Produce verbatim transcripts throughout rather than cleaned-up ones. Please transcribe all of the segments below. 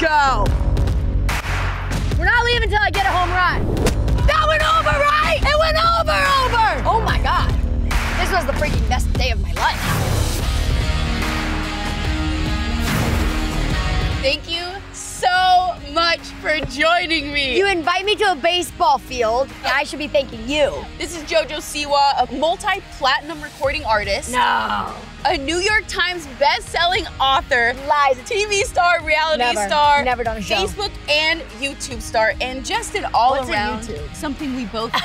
go. We're not leaving until I get a home run. That went over, right? It went over, over. Oh my God. This was the freaking best day of my life. Thank you so much for joining me. You invite me to a baseball field, and I should be thanking you. This is JoJo Siwa, a multi-platinum recording artist. No. A New York Times best-selling author. Lies. T V star, reality never, star. Never done a show. Facebook and YouTube star, and just an all-around. What's a YouTube? Something we both do.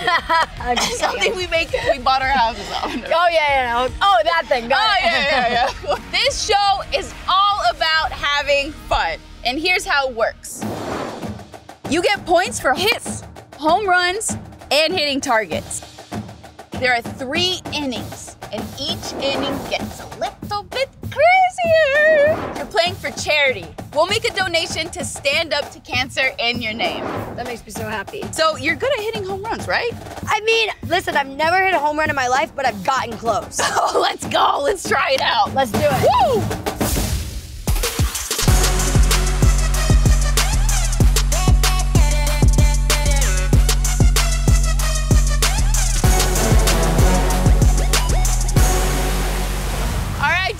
Something we make if we bought our houses on. Oh, yeah, yeah, yeah. Oh, that thing. Got oh, it. yeah, yeah, yeah. This show is all about having fun. And here's how it works. You get points for hits, home runs, and hitting targets. There are three innings, and each inning gets a little bit crazier. You're playing for charity. We'll make a donation to Stand Up to Cancer in your name. That makes me so happy. So you're good at hitting home runs, right? I mean, listen, I've never hit a home run in my life, but I've gotten close. So let's go, let's try it out. Let's do it. Woo!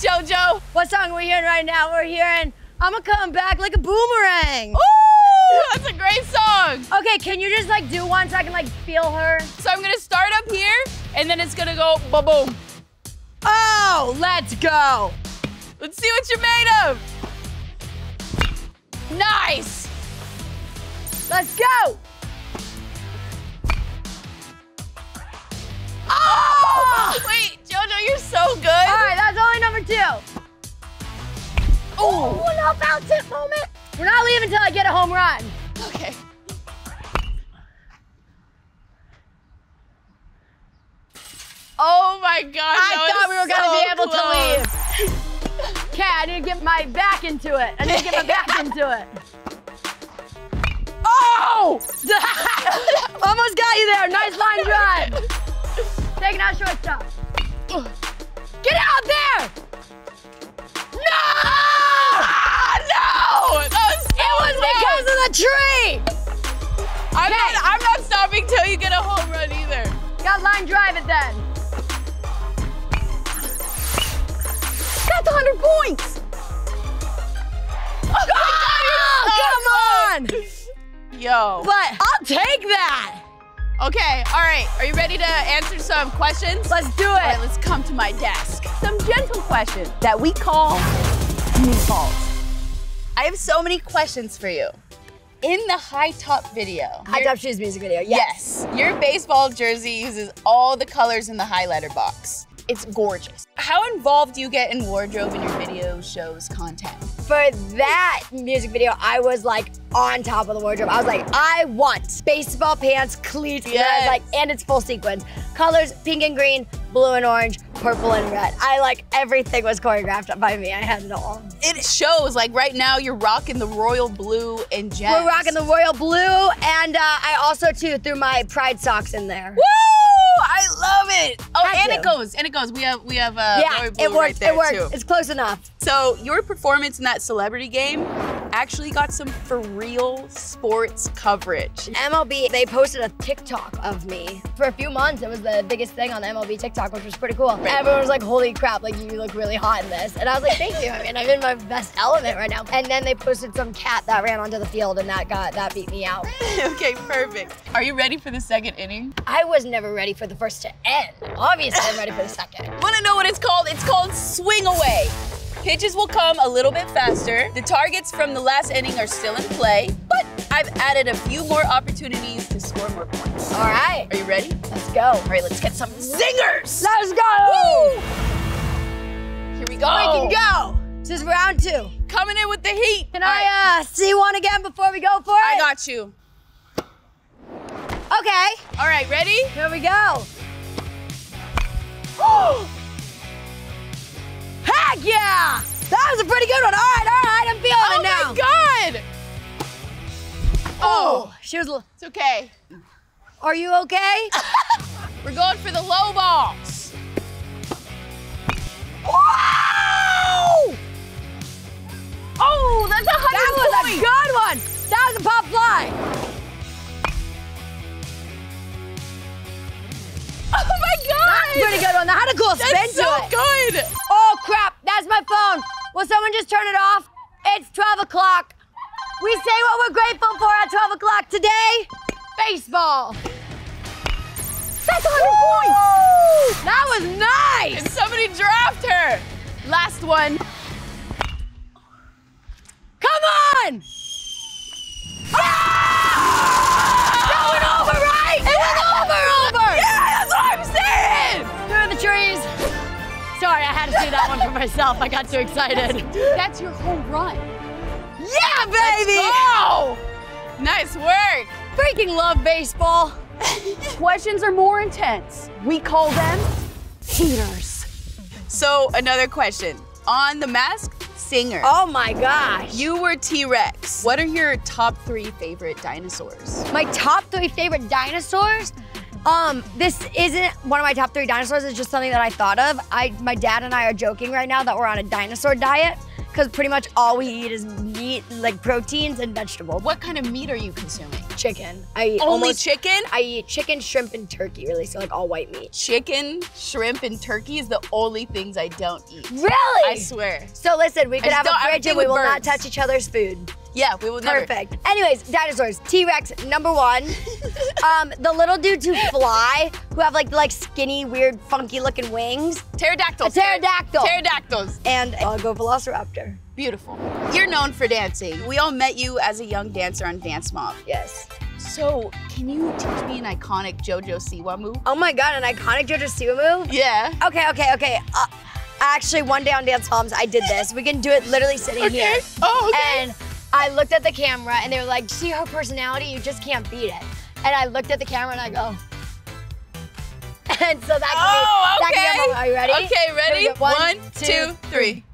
JoJo, what song are we hearing right now? We're hearing, I'ma Come Back Like a Boomerang. Ooh, that's a great song. Okay, can you just like do one so I can like feel her? So I'm gonna start up here and then it's gonna go ba-boom. Oh, let's go. Let's see what you're made of. Nice. Let's go. Oh! Wait, JoJo, you're so good. All right, that's only number two. Oh, no foul tip moment. We're not leaving until I get a home run. Okay. Oh my God, I thought we were gonna be able to leave. Okay, I need to get my back into it. I need to get my back into it. Oh! Almost got you there, nice line drive. Taking out shortstop. Get out there! No! No! That was so it was bad. Because of the tree! I'm, okay. not, I'm not stopping till you get a home run either. Got line drive it then. That's one hundred points! Oh, oh my God, you're so come close. on! Yo. But I'll take that! Okay, all right, are you ready to answer some questions? Let's do it. All right, let's come to my desk. Some gentle questions that we call meatballs. I have so many questions for you. In the High Top video. High Top Shoes music video, yes. Yes, your baseball jersey uses all the colors in the highlighter box. It's gorgeous. How involved do you get in wardrobe in your video shows content? For that music video, I was like on top of the wardrobe. I was like, I want baseball pants, cleats, yes. And I was like, and it's full sequence. Colors, pink and green, blue and orange, purple and red. I like, everything was choreographed by me. I had it all. It shows, like right now you're rocking the royal blue and gems. We're rocking the royal blue, and uh, I also too threw my pride socks in there. Woo! I love it. Oh, Had and to. it goes, and it goes. We have, we have uh, yeah, blue it worked, right there it worked. Too. It's close enough. So your performance in that celebrity game actually got some for real sports coverage. M L B, they posted a TikTok of me. For a few months, it was the biggest thing on the M L B TikTok, which was pretty cool. Right. Everyone was like, holy crap, like you look really hot in this. And I was like, thank you. I mean, I'm in my best element right now. And then they posted some cat that ran onto the field and that got, that beat me out. Okay, perfect. Are you ready for the second inning? I was never ready for the first to end. Obviously, I'm ready for the second. Wanna know what it's called? It's called Swing Away. Pitches will come a little bit faster. The targets from the last inning are still in play, but I've added a few more opportunities to score more points. All right. Are you ready? Let's go. All right, let's get some zingers. Let's go. Woo. Here we go. We can go. This is round two. Coming in with the heat. Can All I right. uh, see one again before we go for it? I got you. Okay. All right, ready? Here we go. Woo. Heck yeah! That was a pretty good one. All right, all right, I'm feeling oh it now. Oh my God! Oh, she was. It's okay. Are you okay? We're going for the low balls. Whoa! Oh, that's a hundred points. That was a good tentacles. That's so good. Oh, crap. That's my phone. Will someone just turn it off? It's twelve o'clock. We say what we're grateful for at twelve o'clock today. Baseball. That's one hundred points. That was nice. And somebody draft her. Last one. Come on. Ah! That went over, right? It went over, over. Yeah, that's what I'm saying. Through the trees. Sorry, I had to see that one for myself. I got too excited. That's, that's your whole run. Yeah, baby. Let's go. Nice work. Freaking love baseball. Questions are more intense. We call them heaters. So another question. On The Masked Singer. Oh my gosh. You were T-Rex. What are your top three favorite dinosaurs? My top three favorite dinosaurs? Um, this isn't one of my top three dinosaurs. It's just something that I thought of. I, my dad and I are joking right now that we're on a dinosaur diet because pretty much all we eat is meat, like proteins and vegetables. What kind of meat are you consuming? Chicken. I eat Only almost, chicken? I eat chicken, shrimp, and turkey, really, so like all white meat. Chicken, shrimp, and turkey is the only things I don't eat. Really? I swear. So listen, we could have a fridge and we will not touch each other's food. Yeah, we will never. Perfect. Anyways, dinosaurs, T-Rex, number one. um, the little dudes who fly, who have like like skinny, weird, funky looking wings. Pterodactyls. A pterodactyl. Pterodactyls. And I'll go Velociraptor. Beautiful. You're known for dancing. We all met you as a young dancer on Dance Moms. Yes. So can you teach me an iconic JoJo Siwa move? Oh my God, an iconic JoJo Siwa move? Yeah. Okay, okay, okay. Uh, actually, one day on Dance Moms, I did this. We can do it literally sitting okay. here. Oh, okay. And I looked at the camera and they were like, see her personality, you just can't beat it. And I looked at the camera and I go. And so that oh, can be, okay. that can be a moment. Are you ready? Okay, ready? Go. One, One, two, two three. three.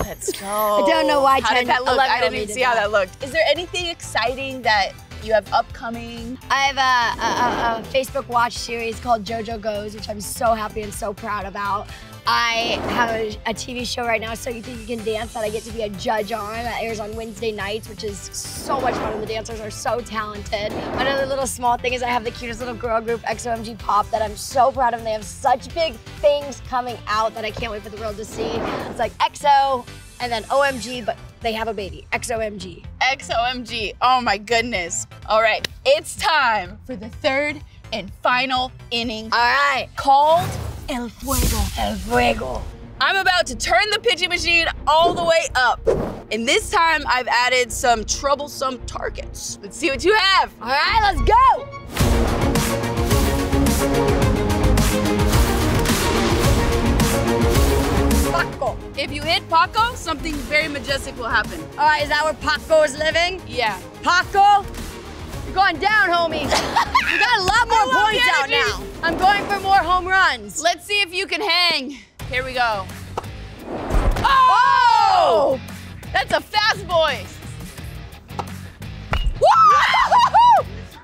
Let's go. I don't know why ten, that look? I didn't see how that looked. Is there anything exciting that you have upcoming? I have a, a, a, a Facebook Watch series called JoJo Goes, which I'm so happy and so proud about. I have a, a T V show right now, So You Think You Can Dance, that I get to be a judge on, that airs on Wednesday nights, which is so much fun, and the dancers are so talented. Another little small thing is I have the cutest little girl group, X O M G Pop, that I'm so proud of, and they have such big things coming out that I can't wait for the world to see. It's like X O, and then O M G, but they have a baby, X O M G. X O M G, oh my goodness. All right, it's time for the third and final inning. All right. Called El Fuego. El Fuego. I'm about to turn the pitching machine all the way up. And this time, I've added some troublesome targets. Let's see what you have. All right, let's go. Paco. If you hit Paco, something very majestic will happen. All right, is that where Paco is living? Yeah. Paco, you're going down, homie. You got a lot more points out now. I'm going for more home runs. Let's see if you can hang. Here we go. Oh! oh! That's a fast boy. Woo!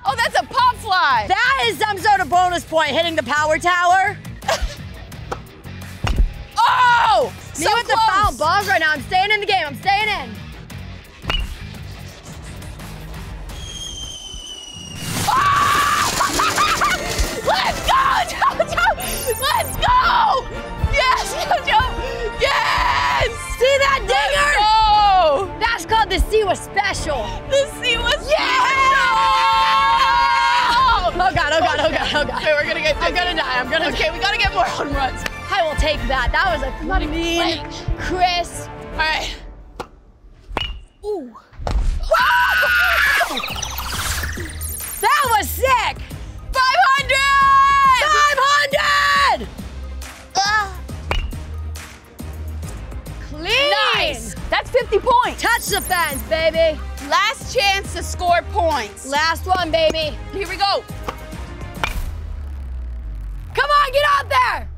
Oh, that's a pop fly. That is some sort of bonus point, hitting the power tower. Oh! Me so with close. The foul balls right now. I'm staying in the game. I'm staying in. Let's go, JoJo! Let's go! Yes, JoJo! Yes! See that dinger? Oh! That's called the Siwa Special. The Siwa Special! Yeah! Oh God! Oh God! Oh God! Oh God! Okay, we're gonna get. This. I'm gonna die. I'm gonna. Okay, we gotta get more home runs. I will take that. That was a bloody mean, crisp. All right. Ooh. That was sick. five hundred! five hundred! Uh. Clean! Nice! That's fifty points. Touch the fence, baby. Last chance to score points. Last one, baby. Here we go. Come on, get out there!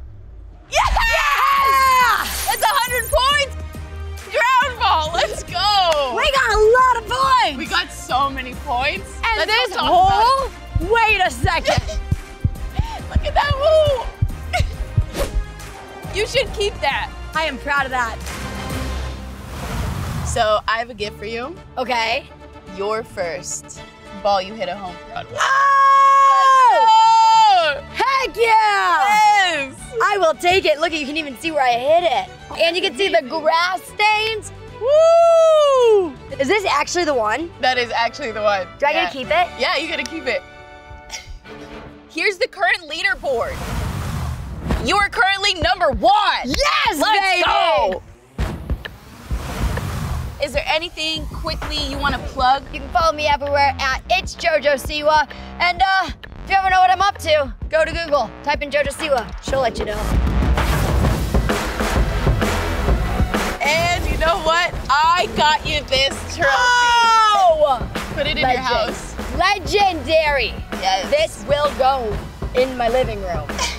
Yes! yes! That's one hundred points! Ground ball, let's go! We got a lot of points! We got so many points. And let's this hole? Wait a second. Look at that woo! You should keep that. I am proud of that. So I have a gift for you. Okay. Your first ball you hit a home run. Oh! Hey! Heck yeah! Yes! I will take it. Look, you can even see where I hit it. Oh, and you can see the grass stains. Woo! Is this actually the one? That is actually the one. Do I yeah. get to keep it? Yeah, you get to keep it. Here's the current leaderboard. You are currently number one. Yes, Let's baby! Go. Is there anything quickly you want to plug? You can follow me everywhere at It's JoJo Siwa. And uh, if you ever know what I'm up to, go to Google, type in JoJo Siwa. She'll let you know. And you know what? I got you this trophy. Oh! Put it in Legend. your house. Legendary. Yes. This will go in my living room.